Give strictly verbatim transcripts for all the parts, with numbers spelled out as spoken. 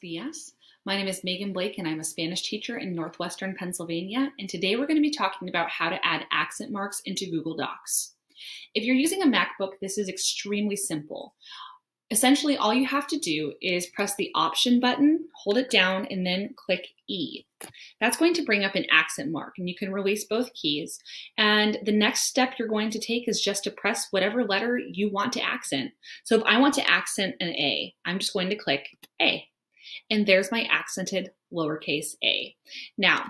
buenos días. My name is Megan Blake and I'm a Spanish teacher in Northwestern Pennsylvania, and today we're going to be talking about how to add accent marks into Google Docs. If you're using a MacBook, this is extremely simple. Essentially, all you have to do is press the Option button, hold it down, and then click E. That's going to bring up an accent mark, and you can release both keys. And the next step you're going to take is just to press whatever letter you want to accent. So if I want to accent an A, I'm just going to click A. And there's my accented lowercase a. Now,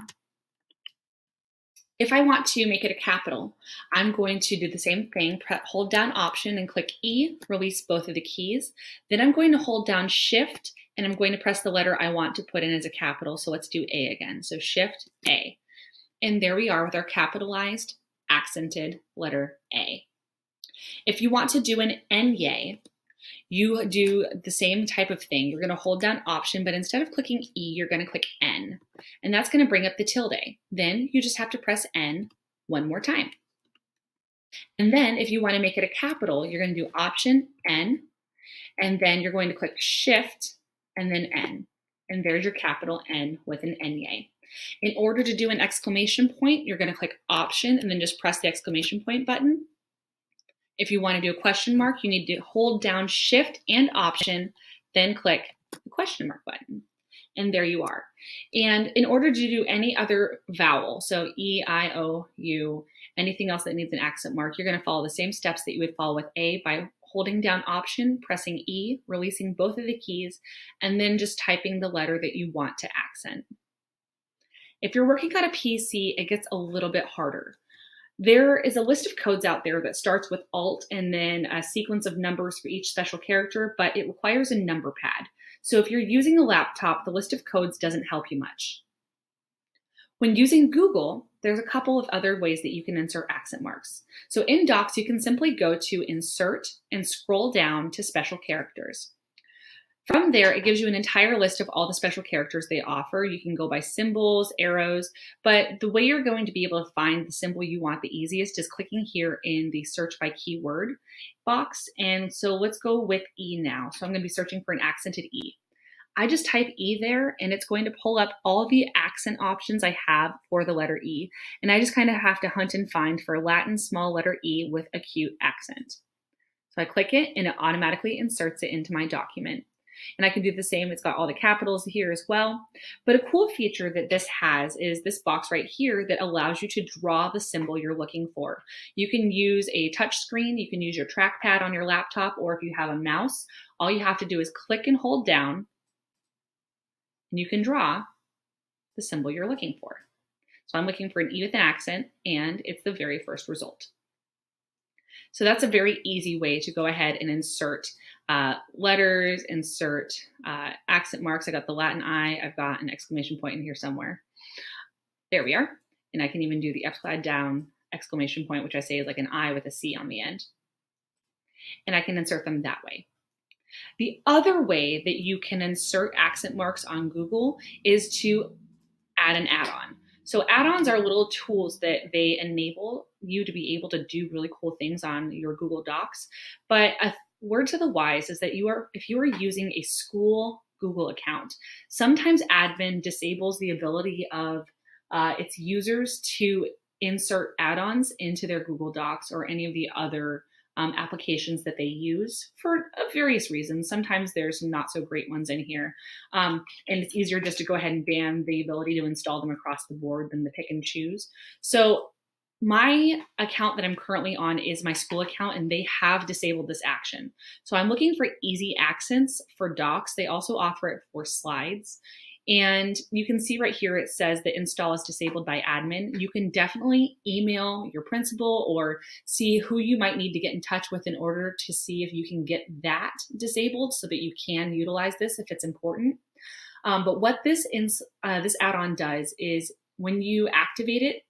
if I want to make it a capital, I'm going to do the same thing, hold down Option and click E, release both of the keys. Then I'm going to hold down Shift and I'm going to press the letter I want to put in as a capital. So let's do A again. So Shift A. And there we are with our capitalized accented letter A. If you want to do an N Y E, you do the same type of thing. You're going to hold down Option, but instead of clicking E, you're going to click N. And that's going to bring up the tilde. Then you just have to press N one more time. And then if you want to make it a capital, you're going to do Option, N, and then you're going to click Shift, and then N. And there's your capital N with an N Y E. In order to do an exclamation point, you're going to click Option, and then just press the exclamation point button. If you want to do a question mark, you need to hold down Shift and Option, then click the question mark button. And there you are. And in order to do any other vowel, so E, I, O, U, anything else that needs an accent mark, you're going to follow the same steps that you would follow with A by holding down Option, pressing E, releasing both of the keys, and then just typing the letter that you want to accent. If you're working on a P C, it gets a little bit harder. There is a list of codes out there that starts with Alt and then a sequence of numbers for each special character, but it requires a number pad. So if you're using a laptop, the list of codes doesn't help you much. When using Google, there's a couple of other ways that you can insert accent marks. So in Docs, you can simply go to Insert and scroll down to Special Characters. From there, it gives you an entire list of all the special characters they offer. You can go by symbols, arrows, but the way you're going to be able to find the symbol you want the easiest is clicking here in the search by keyword box. And so let's go with E now. So I'm going to be searching for an accented E. I just type E there and it's going to pull up all the accent options I have for the letter E. And I just kind of have to hunt and find for Latin small letter E with a cute accent. So I click it and it automatically inserts it into my document. And I can do the same. It's got all the capitals here as well. But a cool feature that this has is this box right here that allows you to draw the symbol you're looking for. You can use a touch screen. You can use your trackpad on your laptop, or if you have a mouse, all you have to do is click and hold down, and you can draw the symbol you're looking for. So I'm looking for an E with an accent, and it's the very first result. So that's a very easy way to go ahead and insert uh, letters, insert uh, accent marks. I got the Latin I, I've got an exclamation point in here somewhere. There we are. And I can even do the upside down exclamation point, which I say is like an I with a C on the end. And I can insert them that way. The other way that you can insert accent marks on Google is to add an add-on. So add-ons are little tools that they enable you to be able to do really cool things on your Google Docs. But a word to the wise is that you are, if you are using a school Google account, sometimes admin disables the ability of uh, its users to insert add-ons into their Google Docs or any of the other um, applications that they use for various reasons. Sometimes there's not so great ones in here. Um, and it's easier just to go ahead and ban the ability to install them across the board than the pick and choose. So my account that I'm currently on is my school account, and they have disabled this action. So I'm looking for Easy Accents for Docs. They also offer it for slides. And you can see right here, it says that install is disabled by admin. You can definitely email your principal or see who you might need to get in touch with in order to see if you can get that disabled so that you can utilize this if it's important. Um, but what this, uh, this add-on does is when you activate it,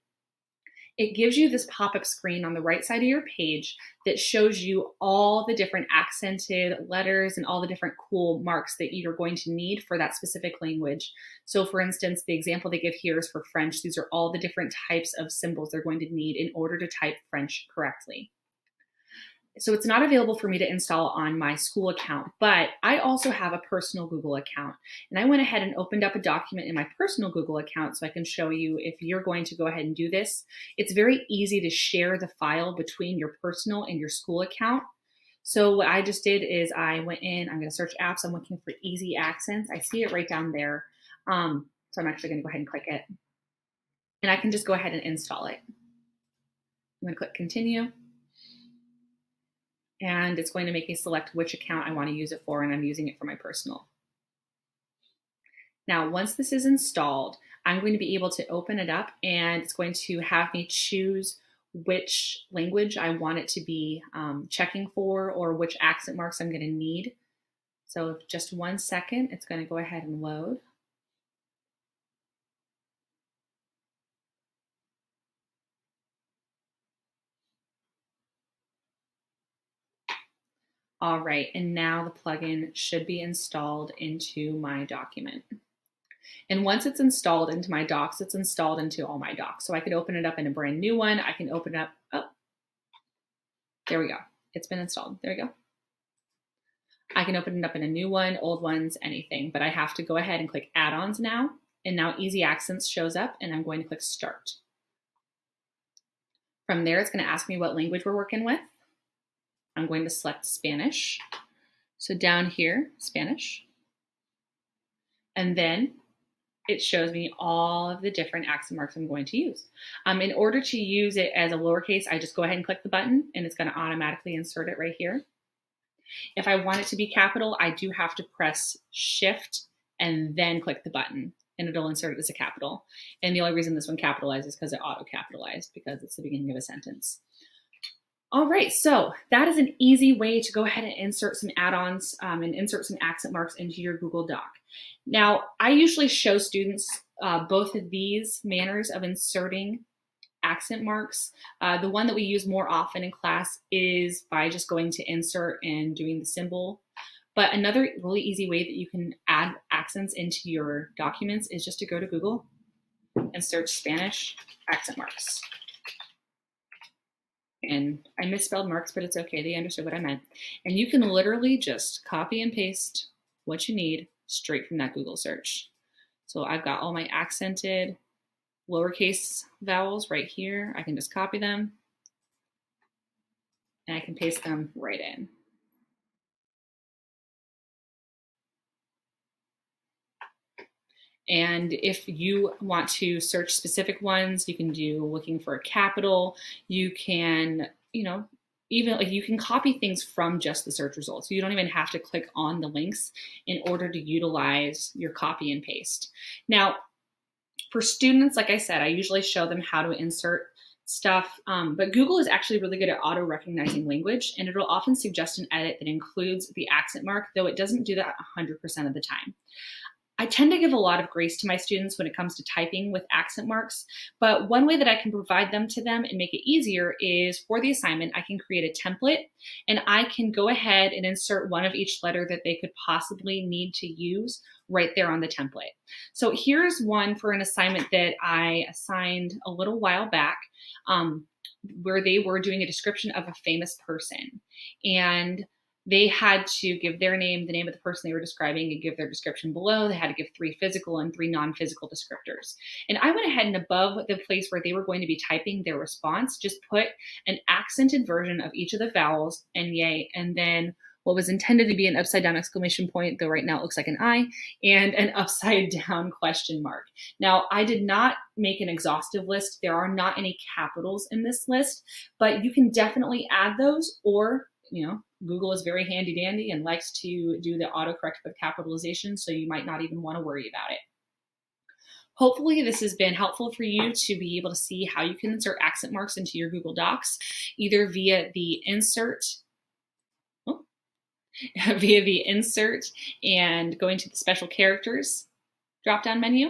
it gives you this pop-up screen on the right side of your page that shows you all the different accented letters and all the different cool marks that you're going to need for that specific language. So for instance, the example they give here is for French. These are all the different types of symbols they're going to need in order to type French correctly. So it's not available for me to install on my school account, but I also have a personal Google account. And I went ahead and opened up a document in my personal Google account so I can show you if you're going to go ahead and do this. It's very easy to share the file between your personal and your school account. So what I just did is I went in, I'm gonna search apps, I'm looking for Easy Accents. I see it right down there. Um, so I'm actually gonna go ahead and click it. And I can just go ahead and install it. I'm gonna click continue. And it's going to make me select which account I want to use it for, and I'm using it for my personal. Now, once this is installed, I'm going to be able to open it up, and it's going to have me choose which language I want it to be um, checking for, or which accent marks I'm going to need. So just one second, it's going to go ahead and load. All right, and now the plugin should be installed into my document. And once it's installed into my docs, it's installed into all my docs. So I could open it up in a brand new one. I can open it up, oh, there we go. It's been installed, there we go. I can open it up in a new one, old ones, anything, but I have to go ahead and click add-ons now. And now Easy Accents shows up, and I'm going to click start. From there, it's gonna ask me what language we're working with. I'm going to select Spanish. So down here, Spanish. And then it shows me all of the different accent marks I'm going to use. Um, in order to use it as a lowercase, I just go ahead and click the button, and it's going to automatically insert it right here. If I want it to be capital, I do have to press Shift and then click the button, and it'll insert it as a capital. And the only reason this one capitalized is because it auto-capitalized, because it's the beginning of a sentence. All right, so that is an easy way to go ahead and insert some add-ons um, and insert some accent marks into your Google Doc. Now, I usually show students uh, both of these manners of inserting accent marks. Uh, the one that we use more often in class is by just going to insert and doing the symbol. But another really easy way that you can add accents into your documents is just to go to Google and search Spanish accent marks. And I misspelled marks, but it's okay. They understood what I meant. And you can literally just copy and paste what you need straight from that Google search. So I've got all my accented lowercase vowels right here. I can just copy them, and I can paste them right in. And if you want to search specific ones, you can do looking for a capital. You can, you know, even like you can copy things from just the search results. You don't even have to click on the links in order to utilize your copy and paste. Now, for students, like I said, I usually show them how to insert stuff, um, but Google is actually really good at auto-recognizing language, and it'll often suggest an edit that includes the accent mark, though it doesn't do that one hundred percent of the time. I tend to give a lot of grace to my students when it comes to typing with accent marks, but one way that I can provide them to them and make it easier is for the assignment, I can create a template, and I can go ahead and insert one of each letter that they could possibly need to use right there on the template. So here's one for an assignment that I assigned a little while back, um, where they were doing a description of a famous person, and they had to give their name, the name of the person they were describing, and give their description below. They had to give three physical and three non-physical descriptors. And I went ahead and above the place where they were going to be typing their response, just put an accented version of each of the vowels, and yay, and then what was intended to be an upside down exclamation point, though right now it looks like an I, and an upside down question mark. Now, I did not make an exhaustive list. There are not any capitals in this list, but you can definitely add those, or, you know, Google is very handy dandy and likes to do the autocorrect with capitalization, so you might not even want to worry about it. Hopefully this has been helpful for you to be able to see how you can insert accent marks into your Google Docs, either via the insert, oh, via the insert and going to the special characters drop-down menu,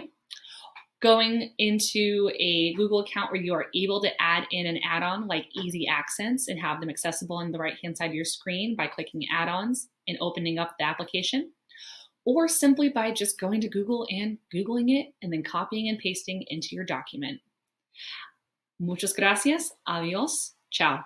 going into a Google account where you are able to add in an add-on like Easy Accents and have them accessible on the right-hand side of your screen by clicking add-ons and opening up the application, or simply by just going to Google and Googling it and then copying and pasting into your document. Muchas gracias. Adios. Ciao.